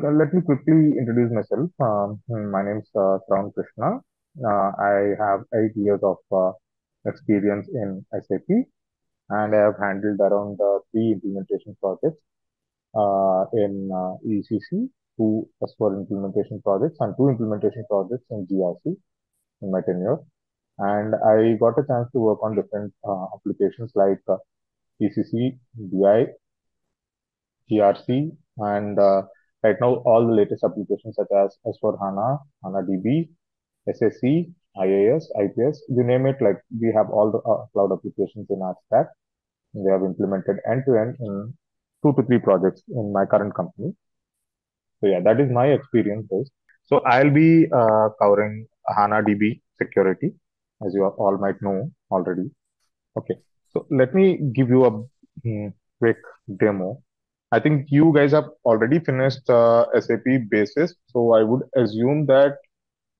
So let me quickly introduce myself. My name is Pran Krishna. I have 8 years of experience in SAP, and I have handled around 3 implementation projects in ECC, 2 S4 implementation projects, and 2 implementation projects in GRC in my tenure. And I got a chance to work on different applications like ECC, BI, GRC, and right now all the latest applications such as S4HANA, HANA DB, SAC, IAS, IPS, you name it, like we have all the cloud applications in our stack. We have implemented end-to-end in 2 to 3 projects in my current company. So yeah, that is my experience base. So I'll be covering HANA DB security, as you all might know already. Okay, so let me give you a quick demo. I think you guys have already finished SAP basis, so I would assume that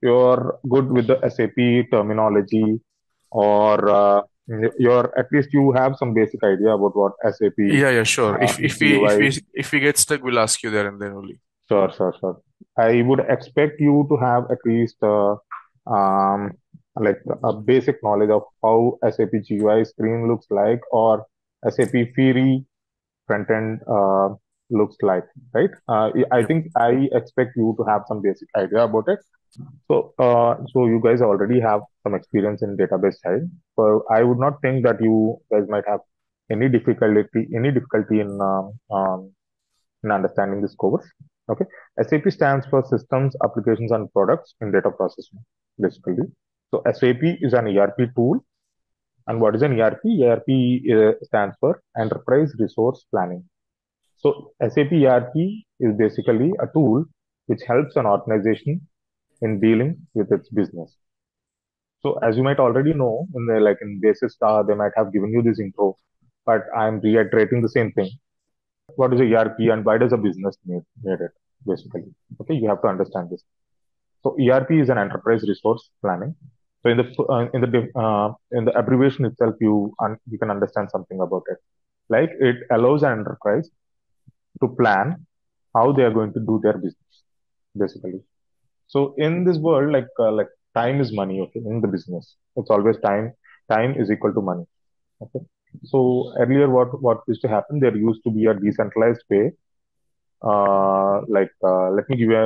you're good with the SAP terminology, or you're at least you have some basic idea about what SAP. Yeah, sure. If we get stuck, we'll ask you there and then only. Sure. I would expect you to have at least like a basic knowledge of how SAP GUI screen looks like, or SAP Fiori front end looks like, right? I think I expect you to have some basic idea about it. So, so you guys already have some experience in database side. So I would not think that you guys might have any difficulty in understanding this course. Okay, SAP stands for Systems, Applications, and Products in Data Processing, basically. So SAP is an ERP tool. And what is an ERP? ERP stands for Enterprise Resource Planning. So SAP ERP is basically a tool which helps an organization in dealing with its business. So as you might already know, in basis, they might have given you this intro, but I'm reiterating the same thing. What is a ERP and why does a business need it, basically? Okay, you have to understand this. So ERP is an enterprise resource planning. So in the abbreviation itself, you can understand something about it. Like it allows an enterprise to plan how they are going to do their business, basically. So in this world, like time is money. Okay, in the business, it's always time. Time is equal to money. Okay. So earlier, what used to happen? There used to be a decentralized way. Let me give you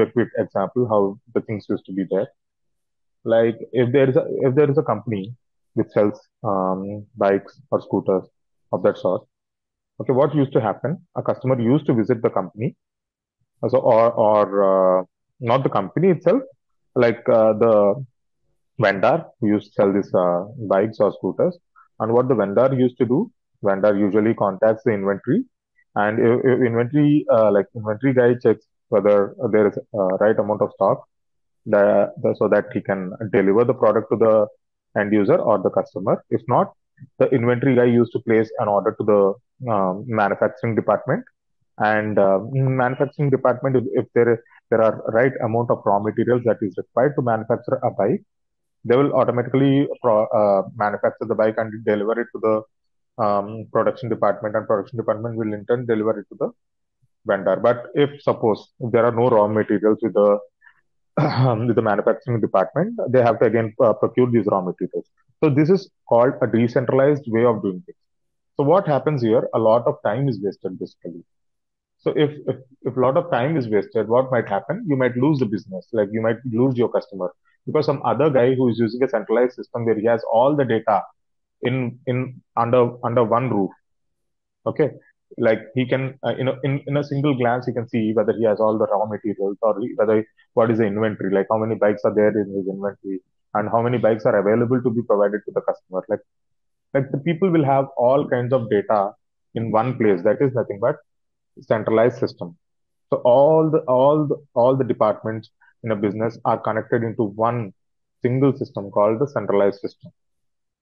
a quick example how the things used to be there. Like if there is a company which sells bikes or scooters of that sort. Okay, what used to happen? A customer used to visit the company, or not the company itself, like the vendor who used to sell these bikes or scooters. And what the vendor used to do, vendor usually contacts the inventory, and inventory guy checks whether there is a right amount of stock so that he can deliver the product to the end user or the customer. If not, the inventory guy used to place an order to the manufacturing department, and manufacturing department, if there are right amount of raw materials that is required to manufacture a bike, they will automatically manufacture the bike and deliver it to the production department, and production department will in turn deliver it to the vendor. But if there are no raw materials with the manufacturing department, they have to again procure these raw materials. So this is called a decentralized way of doing things. So what happens here? A lot of time is wasted, basically. So if a lot of time is wasted, what might happen? You might lose the business, like you might lose your customer, because some other guy who is using a centralized system where he has all the data under one roof. Okay, like he can in a single glance he can see whether he has all the raw materials, or what is the inventory, like how many bikes are there in his inventory and how many bikes are available to be provided to the customer. Like the people will have all kinds of data in one place. That is nothing but centralized system. So all the departments in a business are connected into one single system called the centralized system.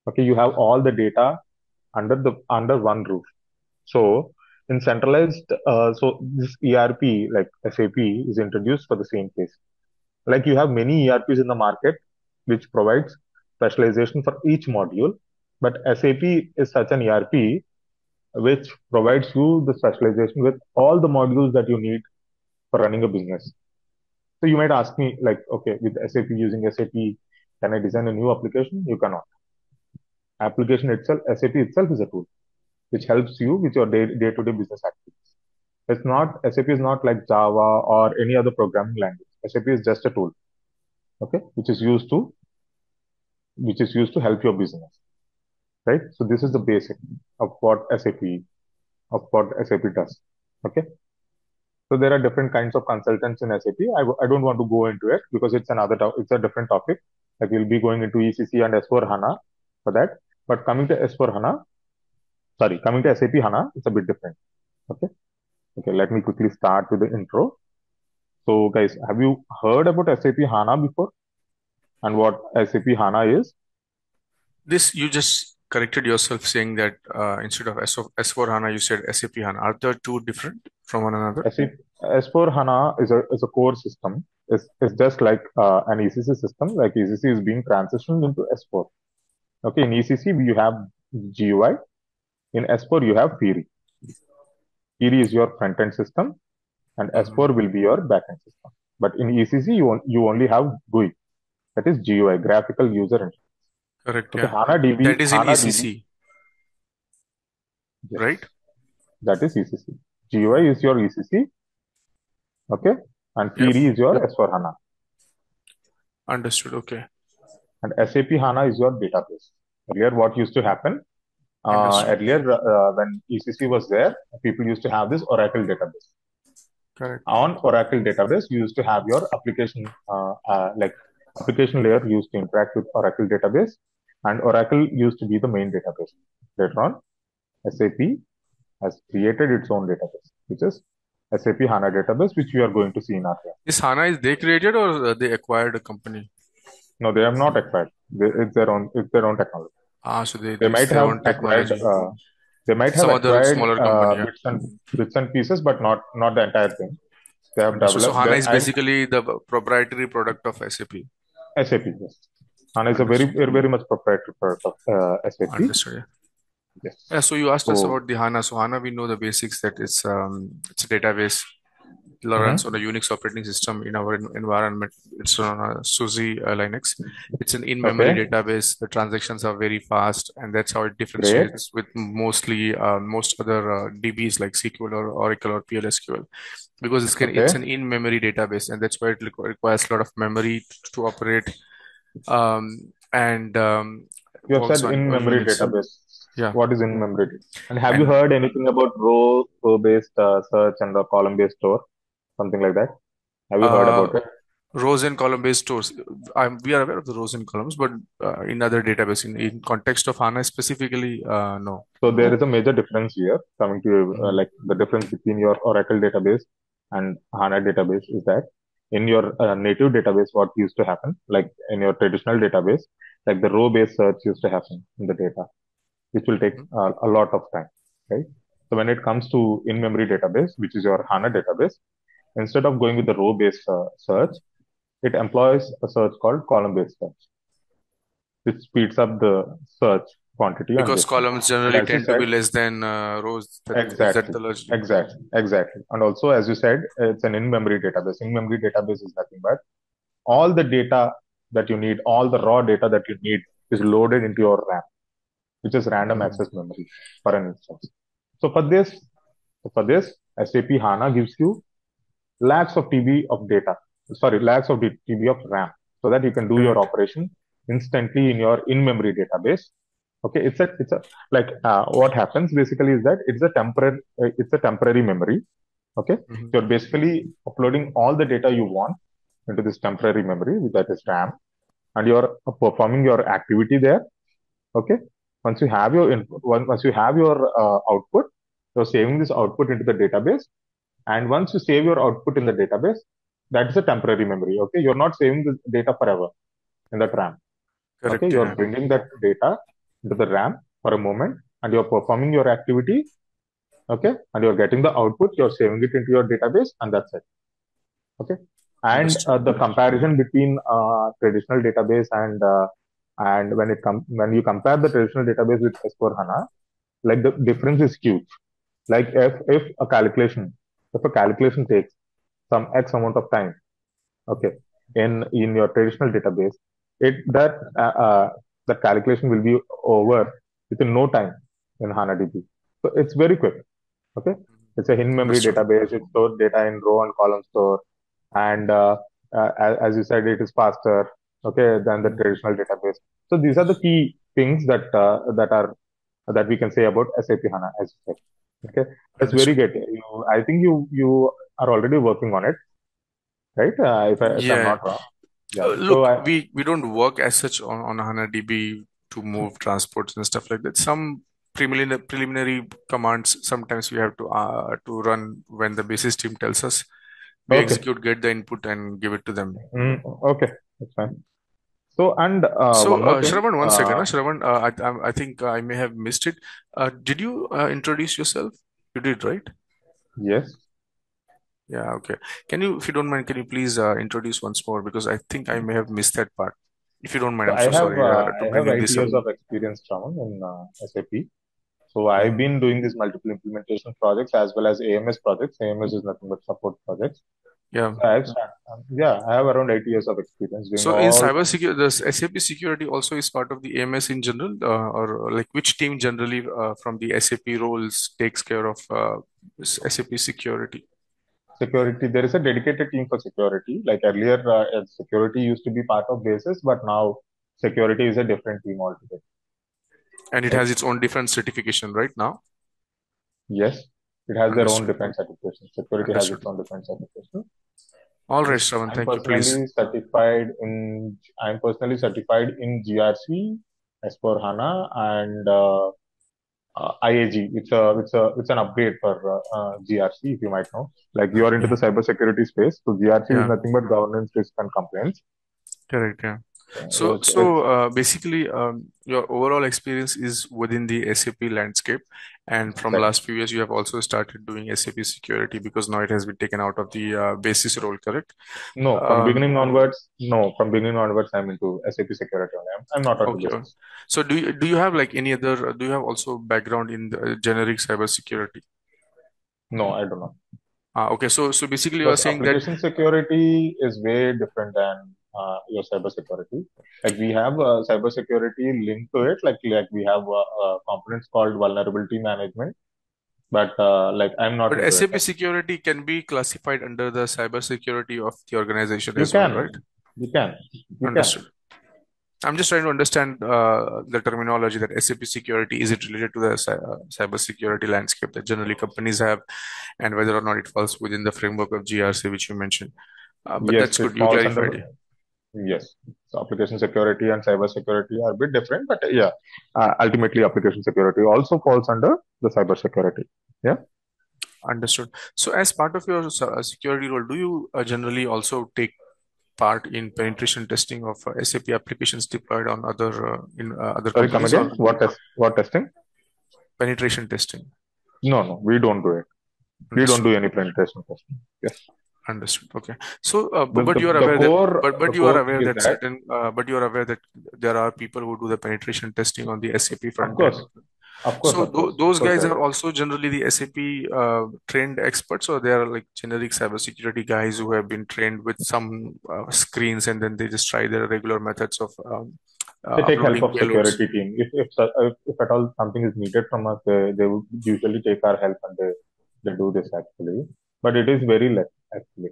Okay, you have all the data under one roof. So in centralized, so this ERP, like SAP, is introduced for the same case. Like you have many ERPs in the market, which provides specialization for each module, but SAP is such an ERP which provides you the specialization with all the modules that you need for running a business. So you might ask me like, okay, with SAP, using SAP, can I design a new application? You cannot. Application itself, SAP itself is a tool which helps you with your day-to-day business activities. It's not, SAP is not like Java or any other programming language. SAP is just a tool, okay, which is used to help your business, right? So this is the basic of what SAP does, okay? So there are different kinds of consultants in SAP. I don't want to go into it because it's a different topic. Like we'll be going into ECC and S4HANA for that. But coming to SAP HANA, it's a bit different. Okay. Okay, let me quickly start with the intro. So guys, have you heard about SAP HANA before? And what SAP HANA is? This, you just corrected yourself saying that instead of S4HANA, you said SAP HANA. Are there two different from one another? S4HANA is a core system. It's just like an ECC system. Like ECC is being transitioned into S4. Okay, in ECC, you have GUI. In S4, you have Fiori. Fiori is your front-end system and S4 will be your back-end system. But in ECC, you only have GUI. That is GUI, graphical user interface. Correct. Okay, yeah. HANA DB, that is in ECC, yes. Right? That is ECC. GUI is your ECC, okay? And Fiori is your S4 HANA. Understood, okay. And SAP HANA is your database. Earlier, what used to happen? When ECC was there, people used to have this Oracle database. Correct. On Oracle database, you used to have your application, application layer used to interact with Oracle database, and Oracle used to be the main database. Later on, SAP has created its own database, which is SAP HANA database, which we are going to see in our class. This HANA is they created or they acquired a company? No, they have not acquired. It's their own technology. Ah, so they might have acquired. They might have acquired smaller company, bits and pieces, but not the entire thing. They have developed. So HANA is basically the proprietary product of SAP. SAP, yes. HANA is a very much proprietary product of SAP. Understood. Yes. Yeah, so you asked us about the HANA. So HANA, we know the basics that it's a database. It runs on a Unix operating system in our environment. It's on a SUSE Linux. It's an in-memory database. The transactions are very fast, and that's how it differentiates with most other DBs like SQL or Oracle or PLSQL, because it's an in-memory database, and that's why it requires a lot of memory to operate. You have said in-memory database. Yeah. What is in-memory database? And have you heard anything about row-based search and the column-based store? Something like that. Have you heard about it? Rows and column-based stores. We are aware of the rows and columns, but in other database, in context of HANA specifically, no. So there is a major difference here. Coming to the difference between your Oracle database and HANA database is that in your native database, what used to happen, like in your traditional database, like the row-based search used to happen in the data, which will take a lot of time, right? So when it comes to in-memory database, which is your HANA database, instead of going with the row-based search, it employs a search called column-based search, which speeds up the search quantity. Because columns generally tend to be less than rows. Exactly. And also, as you said, it's an in-memory database. In-memory database is nothing but all the data that you need, all the raw data that you need is loaded into your RAM, which is random access memory for an instance. So for this, SAP HANA gives you lakhs of TB of RAM, so that you can do your operation instantly in your in-memory database. Okay, what happens basically is that it's a temporary memory. Okay, you're basically uploading all the data you want into this temporary memory, that is RAM, and you're performing your activity there. Okay, once you have your input, once you have your output, you're saving this output into the database. And once you save your output in the database, that is a temporary memory. Okay, you're not saving the data forever in that RAM. Correct. Okay, you're bringing that data into the RAM for a moment, and you're performing your activity. Okay, and you're getting the output. You're saving it into your database, and that's it. Okay, and the comparison between traditional database and when you compare the traditional database with S4HANA, like the difference is huge. Like if a calculation takes some X amount of time, okay, in your traditional database, the calculation will be over within no time in HANA DB. So it's very quick. Okay, it's a in-memory database. It stores data in row and column store, and as you said, it is faster. Okay, than the traditional database. So these are the key things that that we can say about SAP HANA, as you said. Okay, that's very good. I think you are already working on it, right? If I'm not wrong. Yeah. Look, we don't work as such on HANA DB to move transports and stuff like that. Some preliminary commands sometimes we have to run when the basis team tells us. We execute, get the input, and give it to them. Okay, that's fine. So, Shravan, one second. Shravan, I think I may have missed it. Did you introduce yourself? You did, right? Yes. Yeah, okay. Can you, if you don't mind, can you please introduce once more? Because I think I may have missed that part. If you don't mind, I'm so sorry. I have 8 years of experience, Shravan, in SAP. So I've been doing these multiple implementation projects as well as AMS projects. AMS is nothing but support projects. Yeah. So I have around 8 years of experience. So in cybersecurity, the SAP security also is part of the AMS in general, or like which team generally from the SAP roles takes care of SAP security? Security, there is a dedicated team for security. Like earlier, security used to be part of basis, but now security is a different team altogether. And it has its own different certification right now? Yes, it has their own different certification. Security has its own different certification. All right, Shravan, thank you, please. I'm personally certified in GRC, S4HANA, and IAG. It's an upgrade for GRC, if you might know. Like you are into the cybersecurity space, so GRC is nothing but governance, risk, and compliance. Correct, yeah. So basically, your overall experience is within the SAP landscape, and from last few years, you have also started doing SAP security because now it has been taken out of the basis role, correct? No, from beginning onwards. No, from beginning onwards, I'm into SAP security only. I'm not onto business. So do you have like any other? Do you have also background in the generic cybersecurity? No, I don't know. Okay, so basically, you are saying that application security is way different than your cybersecurity. Like we have cybersecurity linked to it. Like we have components called vulnerability management. But like I'm not. But SAP security can be classified under the cybersecurity of the organization. Right? You can. Understood. I'm just trying to understand the terminology that SAP security, is it related to the cybersecurity landscape that generally companies have, and whether or not it falls within the framework of GRC, which you mentioned. But yes, that's good. You clarified it. Yes, so application security and cyber security are a bit different, but yeah, ultimately application security also falls under the cyber security. Yeah, understood. So as part of your security role, do you generally also take part in penetration testing of SAP applications deployed on other other companies? Sorry, come again? What testing? Penetration testing. No, we don't do it. We don't do any penetration testing. Yes. Understood. Okay. So, but you are aware that there are people who do the penetration testing on the SAP front. Of course. So those guys are also generally the SAP trained experts, or they are like generic cybersecurity guys who have been trained with some screens, and then they just try their regular methods of. They take help of security team. If at all something is needed from us, they would usually take our help, and they do this actually. But it is very less. Actually.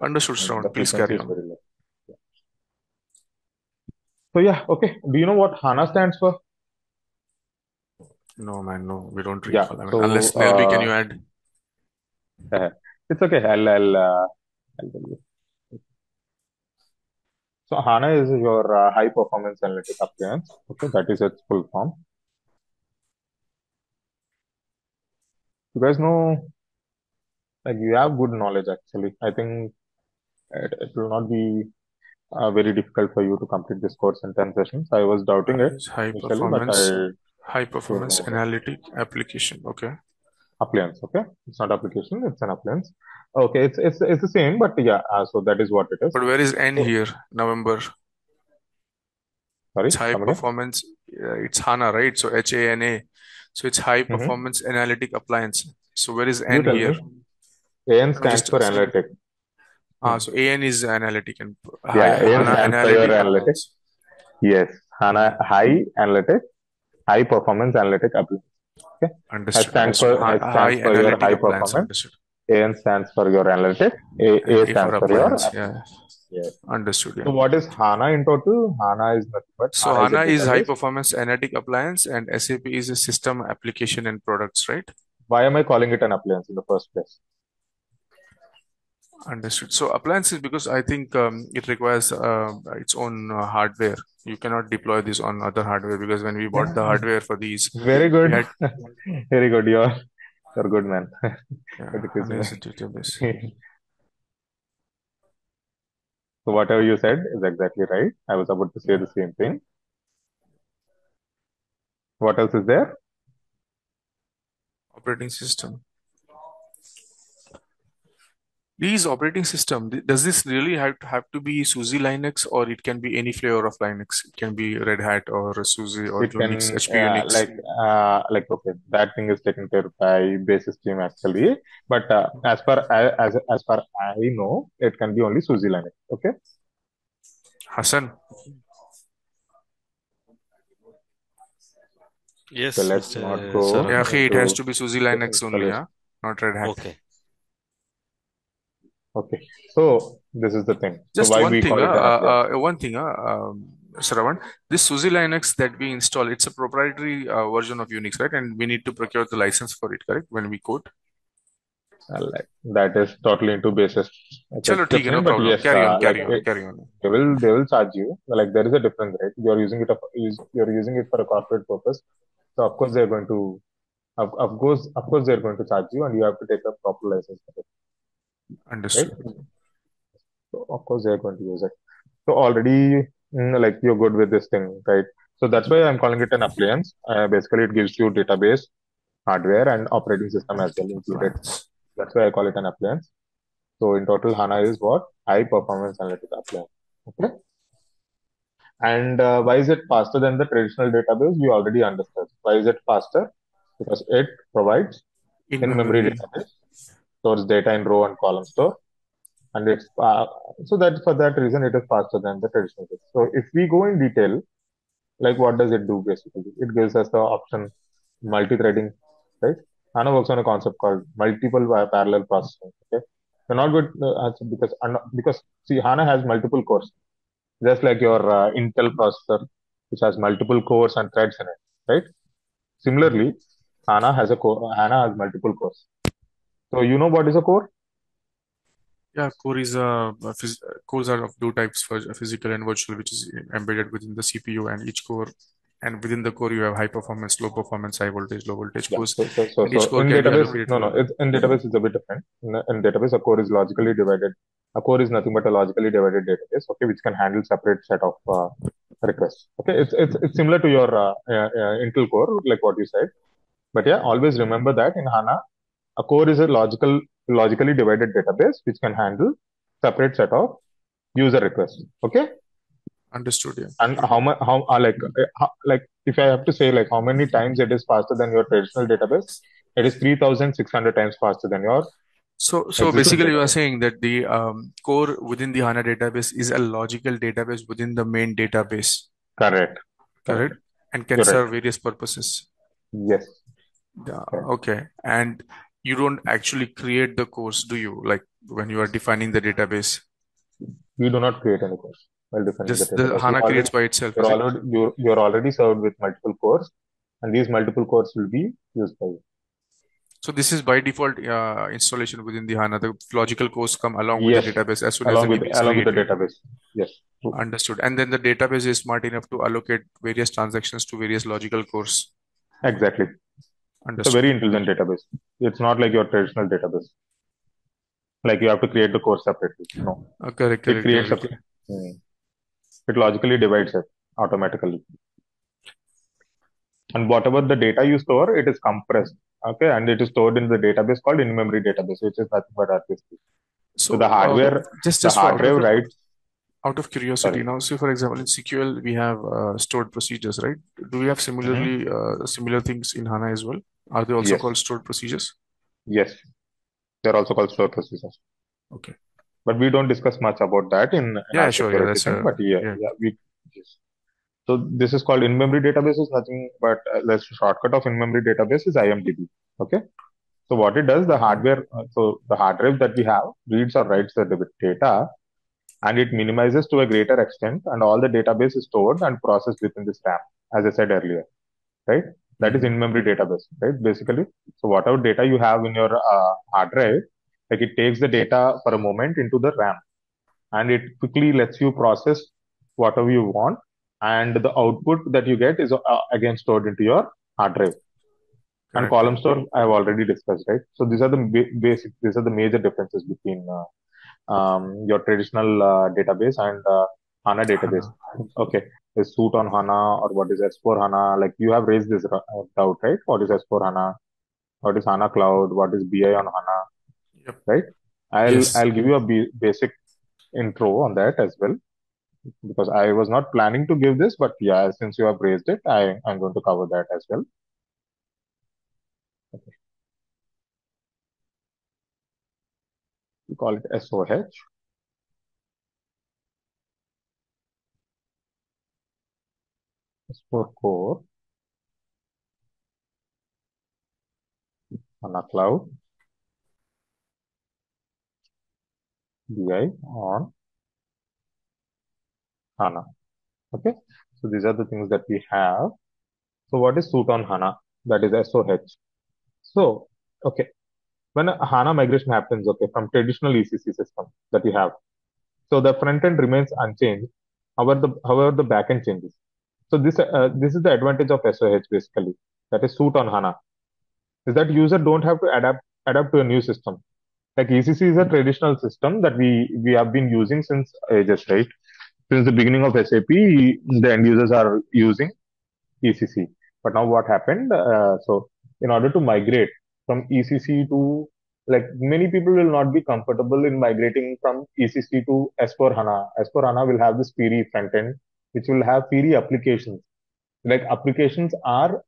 Understood, Shravan. Please carry on. So yeah, okay. Do you know what HANA stands for? No, man, no. We don't read for them. So, unless Nelby, can you add? It's okay. I'll tell you. So HANA is your high performance analytic appliance. Okay, that is its full form. You guys know. Like you have good knowledge actually. I think it will not be very difficult for you to complete this course in 10 sessions. I was doubting it. High performance analytic application. Okay. Appliance. Okay. It's not application. It's an appliance. Okay. It's the same, but yeah. So that is what it is. But where is N here? November. Sorry. It's high performance. It's HANA, right? So HANA. So it's high performance analytic appliance. So where is N here? AN stands for analytic. So AN is analytic. And AN stands for your analytic. Yes, HANA high analytic, high performance analytic appliance. Okay, understood. H stands for your high performance. Understood. AN stands for your analytic. A stands for your appliance. Yes. Understood. So what is HANA in total? HANA is nothing but. So HANA is high performance analytic appliance, and SAP is a system application and products, right? Why am I calling it an appliance in the first place? Understood. So appliance is because I think it requires its own hardware. You cannot deploy this on other hardware, because when we bought the hardware for these, very good, very good. You're good, man. So whatever you said is exactly right. I was about to say the same thing. What else is there? Operating system. These operating system, does this really have to be SUSE Linux, or it can be any flavor of Linux? It can be Red Hat or SUSE or Linux, HP Unix. Okay, that thing is taken care of by basis team actually. But as far I know, it can be only SUSE Linux. Okay. Hassan. Yes. So let's not go. It has to be SUSE Linux only, not Red Hat. Okay. Okay, so this is the thing. Just one thing, Shravan, this SUSE Linux that we install, it's a proprietary version of Unix, right? And we need to procure the license for it, correct? When we code. That is totally into basis. Chalo, okay, no problem. Yes, carry on. They will charge you. Like, there is a difference, right? You're using it for a corporate purpose. So of course they're going to, of course they're going to charge you, and you have to take a proper license for it. Understood. Right? So of course they are going to use it. So already, you're good with this thing, right? So that's why I'm calling it an appliance. Basically, it gives you database, hardware, and operating system as well included. That's why I call it an appliance. So in total, HANA is what? High performance analytic appliance. Okay. And why is it faster than the traditional database? We already understood. Why is it faster? Because it provides in-memory database. Stores data in row and column store, and it's so that for that reason it is faster than the traditional database. So if we go in detail, like what does it do basically? It gives us the option multi-threading, right? HANA works on a concept called multiple parallel processing. Okay, so not good because see, HANA has multiple cores, just like your Intel processor, which has multiple cores and threads in it, right? Similarly, HANA has multiple cores. So you know what is a core? Yeah, core is cores are of two types, for physical and virtual, which is embedded within the CPU, and each core, and within the core you have high performance, low performance, high voltage, low voltage cores. So in database, in database it's a bit different. In database, a core is logically divided. A core is nothing but a logically divided database, okay, which can handle separate set of requests. Okay, it's similar to your Intel core, like what you said. But yeah, always remember that in HANA, a core is a logically divided database which can handle separate set of user requests. Okay, understood. Yeah. And if I have to say how many times it is faster than your traditional database, it is 3,600 times faster than your. So basically, you are saying that the core within the HANA database is a logical database within the main database. Correct. And can serve various purposes. Yes. Okay, and you don't actually create the course, do you? Like when you are defining the database, you do not create any course. Just the HANA creates by itself. You're already served with multiple cores, and these multiple cores will be used by you. So this is by default installation within the HANA. The logical cores come along with the database as soon as along with the database. Yes. Understood. And then the database is smart enough to allocate various transactions to various logical cores. Exactly. Understood. It's a very intelligent database. It's not like your traditional database. Like you have to create the core separately. No. Okay, it creates it logically divides it automatically. And whatever the data you store, it is compressed. Okay, and it is stored in the database called in-memory database, which is nothing but RPC. So the hardware, out of curiosity, now say for example in SQL we have stored procedures, right? Do we have similarly similar things in HANA as well? Are they also called stored procedures? Yes. They're also called stored procedures. Okay. But we don't discuss much about that in yes. So this is called in-memory databases. Nothing but the shortcut of in-memory database is IMDB. Okay. So what it does, the hardware, so the hard drive that we have reads or writes the data, and it minimizes to a greater extent, and all the database is stored and processed within this RAM, as I said earlier, right? That is in-memory database, right? Basically, so whatever data you have in your hard drive, like it takes the data for a moment into the RAM, and it quickly lets you process whatever you want, and the output that you get is again stored into your hard drive. And column store, I've already discussed, right? So these are the basic, these are the major differences between your traditional database and HANA database. Okay, is suite on HANA or what is S4HANA? Like you have raised this doubt, right? What is S4HANA? What is HANA Cloud? What is BI on HANA? Yep. Right? I'll give you a basic intro on that as well, because I was not planning to give this, but yeah, since you have raised it, I'm going to cover that as well. Okay. We call it SOH. S4 Core, HANA Cloud, BI on HANA. Okay, so these are the things that we have. So what is suite on HANA? That is SOH. So, okay, when a HANA migration happens, okay, from traditional ECC system that you have, so the front end remains unchanged, however the back end changes. So this is the advantage of SOH basically, that is suite on HANA, is that user don't have to adapt to a new system. Like ECC is a traditional system that we have been using since ages, right? Since the beginning of SAP, the end users are using ECC. But now what happened? So in order to migrate from ECC to, like many people will not be comfortable in migrating from ECC to S4HANA. S4HANA will have this Fiori front end, which will have Fiori applications. Like applications are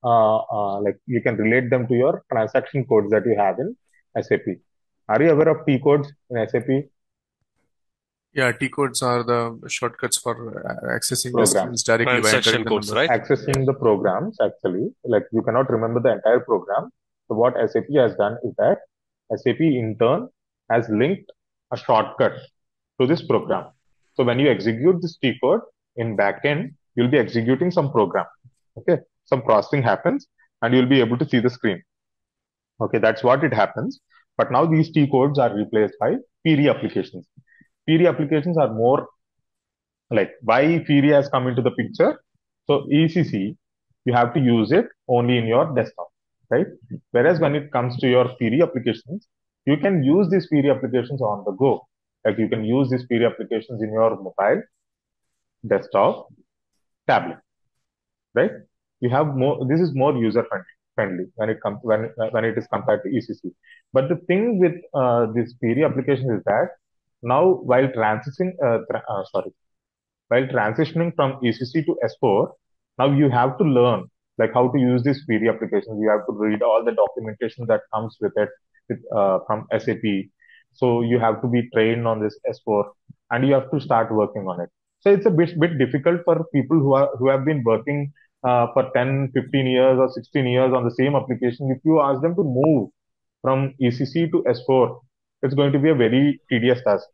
like you can relate them to your transaction codes that you have in SAP. Are you aware of T codes in SAP? Yeah, T codes are the shortcuts for accessing programs directly. Transaction codes, right? Accessing the programs actually. Like you cannot remember the entire program. So what SAP has done is that SAP in turn has linked a shortcut to this program. So when you execute this T code, in backend, you'll be executing some program. Okay, some processing happens, and you'll be able to see the screen. Okay, that's what it happens. But now these T codes are replaced by Fiori applications. Fiori applications are more like, why Fiori has come into the picture. So ECC, you have to use it only in your desktop, right? Whereas when it comes to your Fiori applications, you can use these Fiori applications on the go. Like you can use these Fiori applications in your mobile, desktop, tablet, right? You have more. This is more user friendly when it is compared to ECC. But the thing with this Fiori application is that now while transitioning, while transitioning from ECC to S4, now you have to learn like how to use this Fiori application. You have to read all the documentation that comes with it from SAP. So you have to be trained on this S4, and you have to start working on it. So it's a bit difficult for people who have been working for 10, 15 years or 16 years on the same application. If you ask them to move from ECC to S4, it's going to be a very tedious task.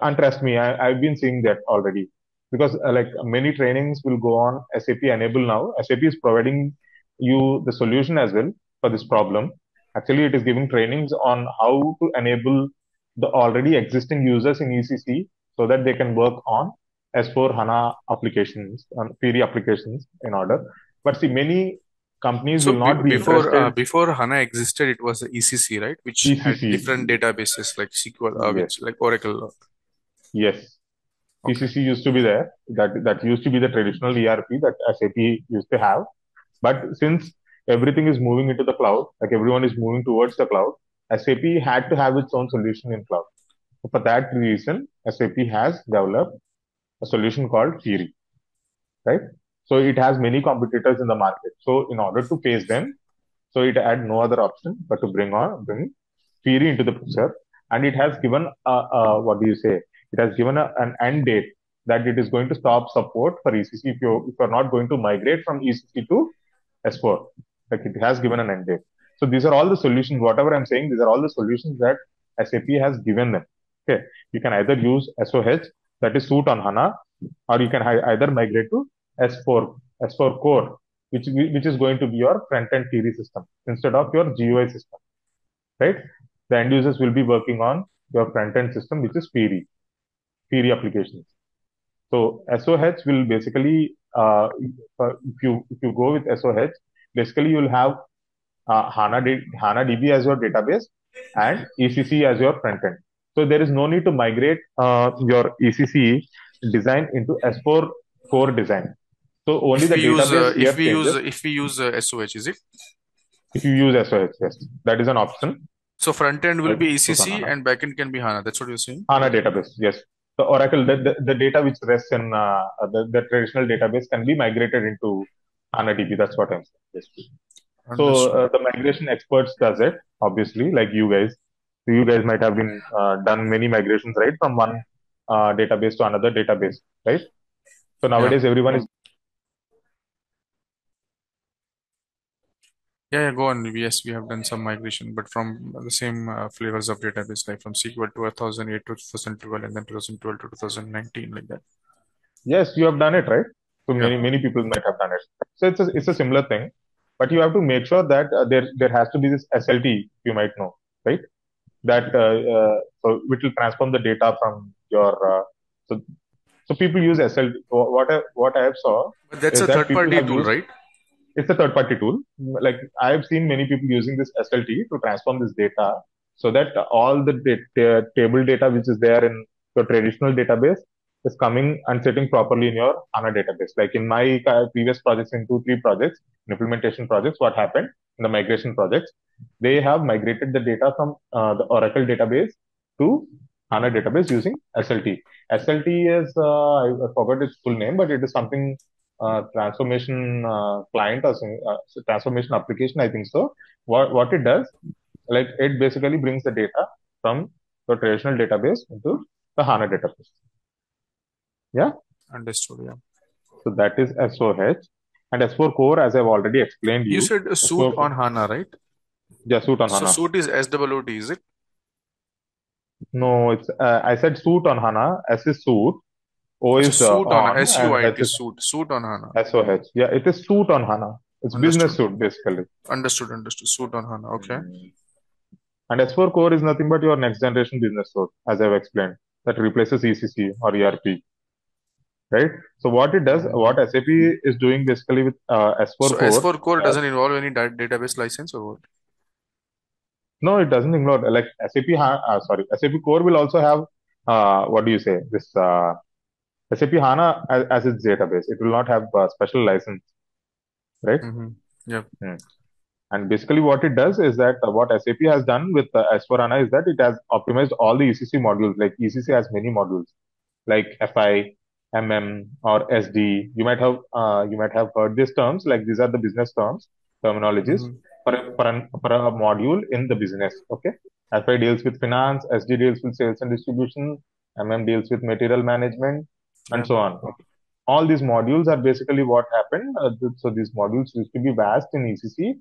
And trust me, I've been seeing that already, because like many trainings will go on SAP Enable now. SAP is providing you the solution as well for this problem. Actually, it is giving trainings on how to enable the already existing users in ECC so that they can work on S4 HANA applications and Fiori applications in order. But see, many companies will not be interested. Before HANA existed, it was ECC, right? Which ECC had different databases like SQL, yes, like Oracle. Yes. Okay. ECC used to be there. That used to be the traditional ERP that SAP used to have. But since everything is moving into the cloud, like everyone is moving towards the cloud, SAP had to have its own solution in cloud. So for that reason, SAP has developed a solution called Fiori, right? So it has many competitors in the market. So in order to face them, so it had no other option but to bring Fiori into the picture, and it has given it has given an end date that it is going to stop support for ECC if you are not going to migrate from ECC to S4. Like, it has given an end date. So these are all the solutions. Whatever I'm saying, these are all the solutions that SAP has given them. Okay, you can either use SOH, that is suite on HANA, or you can either migrate to S4 core, which is going to be your front-end theory system instead of your GUI system, right? The end users will be working on your front-end system, which is Fiori applications. So SOH will basically, if you go with SOH, basically you'll have HANA DB as your database and ECC as your front-end. So there is no need to migrate your ECC design into S4 core design. So only the database. If we use SOH, is it? If you use SOH, yes, that is an option. So front end will be ECC and back end can be HANA. That's what you're saying. HANA database, yes. The Oracle, the data which rests in the traditional database can be migrated into HANA DB. That's what I'm saying. Yes. So the migration experts does it, obviously, like you guys. So you guys might have been done many migrations, right, from one database to another database, right? So nowadays, everyone is. Yeah, go on. Yes, we have done some migration, but from the same flavors of database, like from SQL to 2008 to 2012, and then 2012 to 2019, like that. Yes, you have done it, right? So many people might have done it. So it's a similar thing, but you have to make sure that there has to be this SLT. You might know, right? That so it will transform the data from your so people use SLT. What I have saw. But that's a third-party tool, right? It's a third-party tool. Like, I have seen many people using this SLT to transform this data so that all the table data which is there in your traditional database is coming and sitting properly in your HANA database. Like in my previous projects, in 2-3 projects, implementation projects, what happened in the migration projects, they have migrated the data from the Oracle database to HANA database using SLT. SLT is, I forgot its full name, but it is something... transformation client or transformation application, I think so. What it does, like, it basically brings the data from the traditional database into the HANA database. Yeah? Understood, yeah. So that is SOH. And S4 core, as I've already explained you. You said a suite on HANA, right? Yeah, suite on HANA. So suite is SWOT, is it? No, it's I said suite on HANA. S is suite. O is suite on SUI, it is suite on HANA. SOH. Yeah, it is suite on HANA. It's business suite, basically. Understood. Suite on HANA. Okay. And S4 core is nothing but your next generation business suite, as I've explained, that replaces ECC or ERP. Right? So what it does, what SAP is doing basically with S4 core. So S4 core doesn't involve any database license or what? No, it doesn't involve. Like SAP core will also have, SAP HANA as its database. It will not have a special license, right? Mm-hmm. Yeah. And basically what it does is that what SAP has done with S4HANA is that it has optimized all the ECC modules. Like, ECC has many modules, like FI, MM, or SD. You might have heard these terms. Like, these are the business terms, terminologies for a module in the business. Okay. FI deals with finance, SD deals with sales and distribution, MM deals with material management, and so on. Okay. All these modules are basically what happened. So these modules used to be vast in ECC,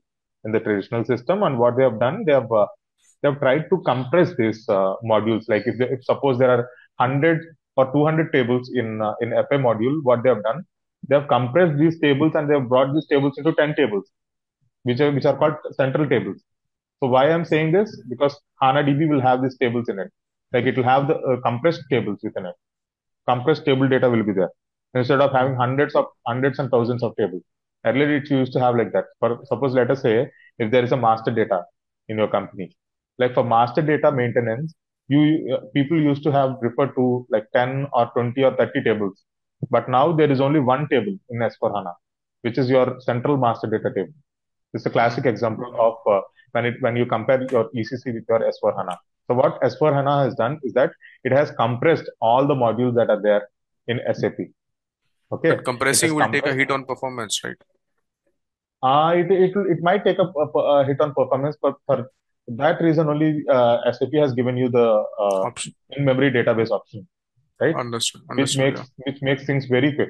in the traditional system. And what they have done, they have tried to compress these modules. Like, if suppose there are 100 or 200 tables in FI module, what they have done, they have compressed these tables and they have brought these tables into 10 tables, which are called central tables. So why I'm saying this? Because HANA DB will have these tables in it. Like, it will have the compressed tables within it. Compressed table data will be there instead of having hundreds and thousands of tables. Earlier it used to have like that. For suppose, let us say, if there is a master data in your company, like for master data maintenance, people used to have referred to like 10 or 20 or 30 tables, but now there is only one table in S4HANA, which is your central master data table. It's a classic example of when you compare your ECC with your S4HANA. So what S4HANA has done is that it has compressed all the modules that are there in SAP. Okay. But compressing will take a hit on performance, right? It might take a hit on performance, but for that reason only SAP has given you the in-memory database option, right? Understood. Which makes things very quick.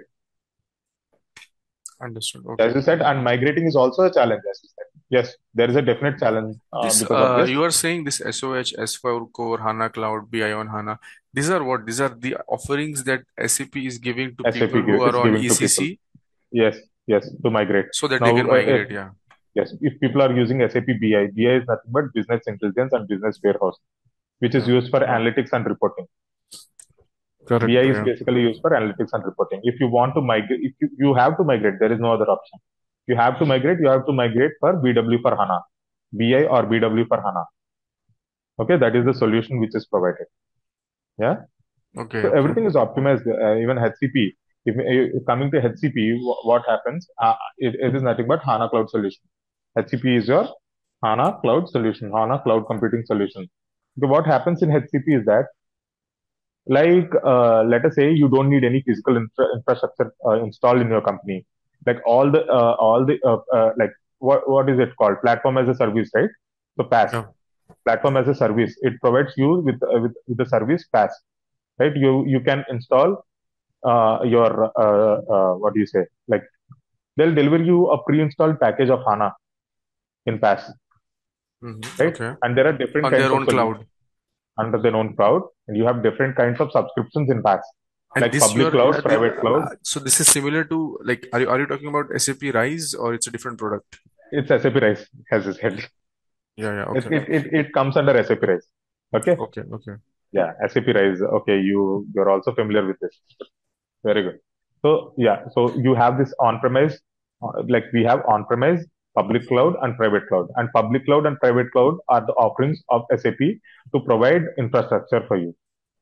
Understood. Okay. As you said, and migrating is also a challenge, as you said. Yes, there is a definite challenge. You are saying this SOH, S4 Core, HANA Cloud, BI on HANA. These are what? These are the offerings that SAP is giving to people who are on ECC? Yes, to migrate. So that they can migrate, yeah. Yes, if people are using SAP BI, BI is nothing but business intelligence and business warehouse, which is used for analytics and reporting. Correct, BI is basically used for analytics and reporting. If you want to migrate, if you have to migrate, there is no other option. You have to migrate for BW for HANA, BI or BW for HANA. Okay, that is the solution which is provided. Yeah. Okay. So everything is optimized. Even HCP. If coming to HCP, what happens? It is nothing but HANA Cloud solution. HCP is your HANA Cloud solution, HANA Cloud computing solution. So what happens in HCP is that, like, let us say you don't need any physical infrastructure installed in your company. Like what is it called? Platform as a service, right? So PaaS, platform as a service. It provides you with the service PaaS, right? You can install Like they'll deliver you a pre-installed package of HANA in PaaS, right? Okay. And there are different kinds of cloud under their own cloud, and you have different kinds of subscriptions in PaaS. And like public cloud, private cloud. So this is similar to, like, are you talking about SAP Rise, or it's a different product? It's SAP Rise, as I said. Yeah. Okay. It comes under SAP Rise. Okay. Yeah, SAP Rise. Okay, you're also familiar with this. Very good. So yeah, so you have this on-premise, like we have on-premise, public cloud, and private cloud. And public cloud and private cloud are the offerings of SAP to provide infrastructure for you.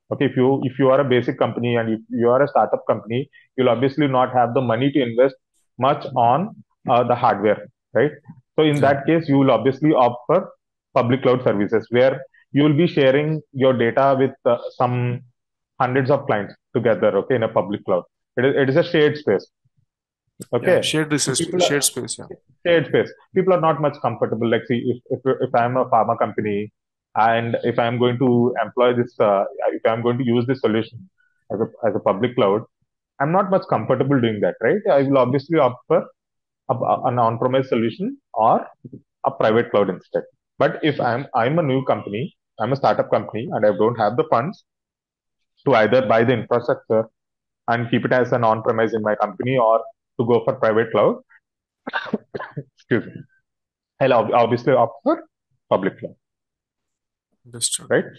Okay, if you are a basic company and if you are a startup company, you'll obviously not have the money to invest much on the hardware, right? So in that case, you will obviously opt for public cloud services, where you will be sharing your data with some hundreds of clients together, okay, in a public cloud. It is a shared space. Okay. Yeah, shared space. Yeah. Shared space. People are not much comfortable. Like, see, if I'm a pharma company, and if I'm going to employ this, if I'm going to use this solution as a public cloud, I'm not much comfortable doing that, right? I will obviously opt for an on-premise solution or a private cloud instead. But if I'm a new company, I'm a startup company, and I don't have the funds to either buy the infrastructure and keep it as an on-premise in my company, or to go for private cloud, excuse me, I'll obviously opt for public cloud. Right.